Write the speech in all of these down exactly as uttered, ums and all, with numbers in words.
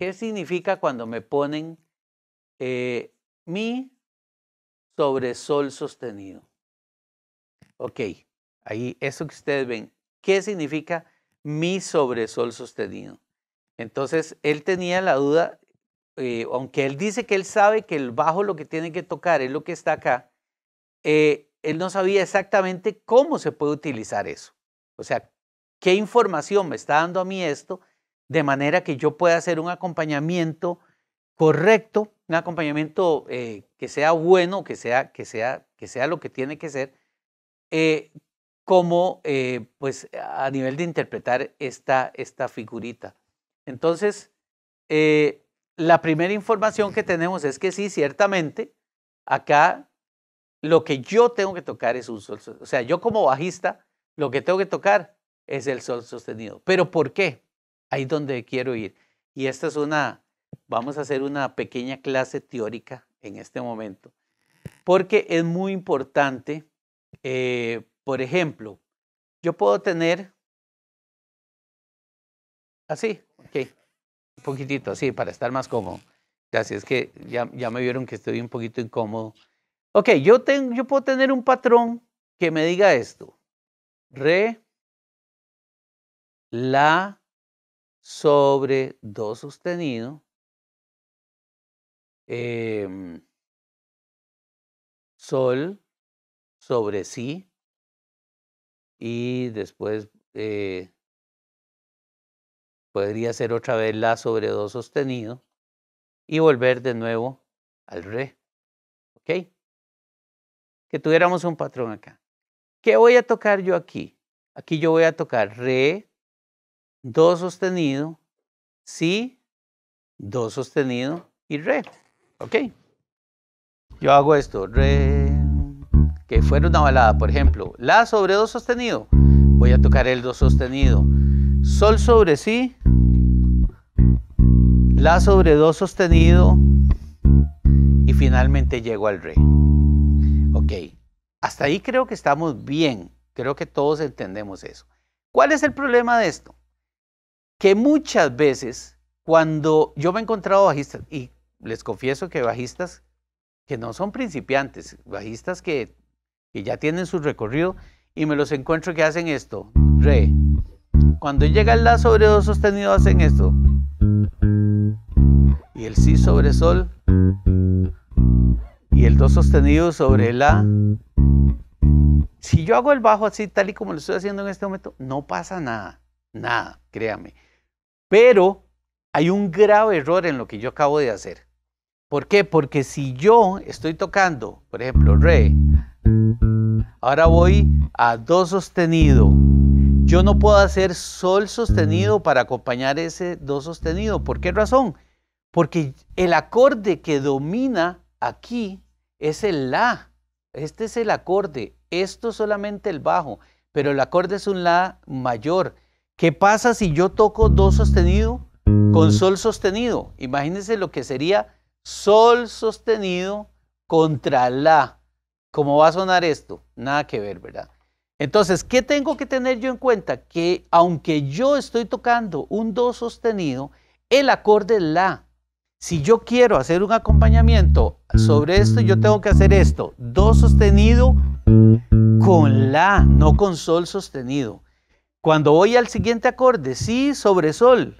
¿Qué significa cuando me ponen eh, mi sobre sol sostenido? Ok, ahí eso que ustedes ven. ¿Qué significa mi sobre sol sostenido? Entonces, él tenía la duda, eh, aunque él dice que él sabe que el bajo lo que tiene que tocar es lo que está acá, eh, él no sabía exactamente cómo se puede utilizar eso. O sea, ¿qué información me está dando a mí esto? De manera que yo pueda hacer un acompañamiento correcto, un acompañamiento eh, que sea bueno, que sea, que, sea, que sea lo que tiene que ser, eh, como eh, pues, a nivel de interpretar esta, esta figurita. Entonces, eh, la primera información que tenemos es que sí, ciertamente, acá lo que yo tengo que tocar es un sol sostenido. O sea, yo como bajista, lo que tengo que tocar es el sol sostenido. ¿Pero por qué? Ahí es donde quiero ir. Y esta es una, vamos a hacer una pequeña clase teórica en este momento, porque es muy importante. Eh, por ejemplo, yo puedo tener, así, ok, un poquitito así para estar más cómodo. Gracias, es que ya, ya me vieron que estoy un poquito incómodo. Ok, yo, tengo, yo puedo tener un patrón que me diga esto. Re, la, sobre do sostenido, eh, sol sobre si, y después eh, podría ser otra vez la sobre do sostenido y volver de nuevo al re. ¿Ok? Que tuviéramos un patrón acá. ¿Qué voy a tocar yo aquí? Aquí yo voy a tocar re, do sostenido, si, do sostenido y re. Ok. Yo hago esto, re, que fuera una balada, por ejemplo. La sobre do sostenido, voy a tocar el do sostenido. Sol sobre si, la sobre do sostenido y finalmente llego al re. Ok. Hasta ahí creo que estamos bien. Creo que todos entendemos eso. ¿Cuál es el problema de esto? Que muchas veces cuando yo me he encontrado bajistas, y les confieso que bajistas que no son principiantes, bajistas que, que ya tienen su recorrido, y me los encuentro que hacen esto, re. Cuando llega el la sobre do sostenido hacen esto. Y el si sobre sol. Y el do sostenido sobre la. Si yo hago el bajo así tal y como lo estoy haciendo en este momento, no pasa nada, nada, créame. Pero hay un grave error en lo que yo acabo de hacer. ¿Por qué? Porque si yo estoy tocando, por ejemplo, re, ahora voy a do sostenido. Yo no puedo hacer sol sostenido para acompañar ese do sostenido. ¿Por qué razón? Porque el acorde que domina aquí es el la. Este es el acorde. Esto es solamente el bajo. Pero el acorde es un la mayor. ¿Qué pasa si yo toco do sostenido con sol sostenido? Imagínense lo que sería sol sostenido contra la. ¿Cómo va a sonar esto? Nada que ver, ¿verdad? Entonces, ¿qué tengo que tener yo en cuenta? Que aunque yo estoy tocando un do sostenido, el acorde es la. Si yo quiero hacer un acompañamiento sobre esto, yo tengo que hacer esto. Do sostenido con la, no con sol sostenido. Cuando voy al siguiente acorde, si sobre sol,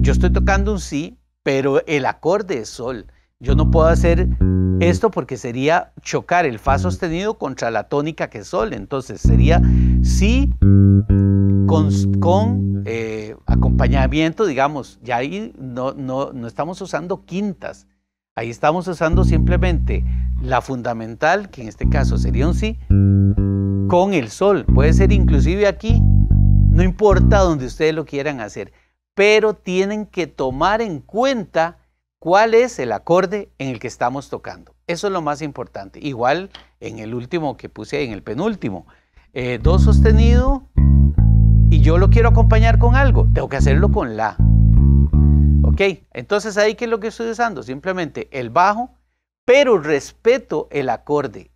yo estoy tocando un si, pero el acorde es sol. Yo no puedo hacer esto porque sería chocar el fa sostenido contra la tónica que es sol. Entonces sería si con, con eh, acompañamiento, digamos, ya ahí no, no, no estamos usando quintas. Ahí estamos usando simplemente la fundamental, que en este caso sería un si, con el sol. Puede ser inclusive aquí. No importa donde ustedes lo quieran hacer, pero tienen que tomar en cuenta cuál es el acorde en el que estamos tocando. Eso es lo más importante. Igual en el último que puse, en el penúltimo. Eh, do sostenido y yo lo quiero acompañar con algo. Tengo que hacerlo con la. Ok, entonces ahí ¿qué es lo que estoy usando? Simplemente el bajo, pero respeto el acorde.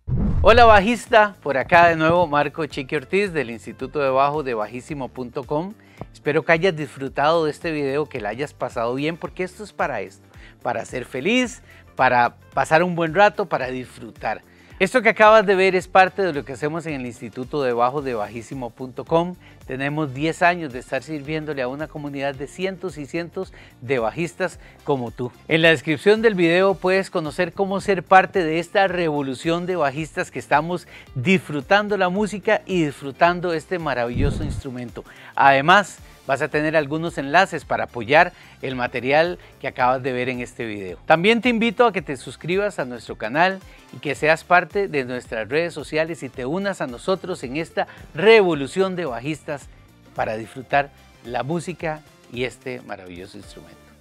Hola bajista, por acá de nuevo Marco Chiqui Ortiz del Instituto de Bajo de Bajísimo punto com. Espero que hayas disfrutado de este video, que la hayas pasado bien, porque esto es para esto, para ser feliz, para pasar un buen rato, para disfrutar. Esto que acabas de ver es parte de lo que hacemos en el Instituto de Bajo de Bajísimo punto com. Tenemos diez años de estar sirviéndole a una comunidad de cientos y cientos de bajistas como tú. En la descripción del video puedes conocer cómo ser parte de esta revolución de bajistas que estamos disfrutando la música y disfrutando este maravilloso instrumento. Además, vas a tener algunos enlaces para apoyar el material que acabas de ver en este video. También te invito a que te suscribas a nuestro canal y que seas parte de nuestras redes sociales y te unas a nosotros en esta revolución de bajistas para disfrutar la música y este maravilloso instrumento.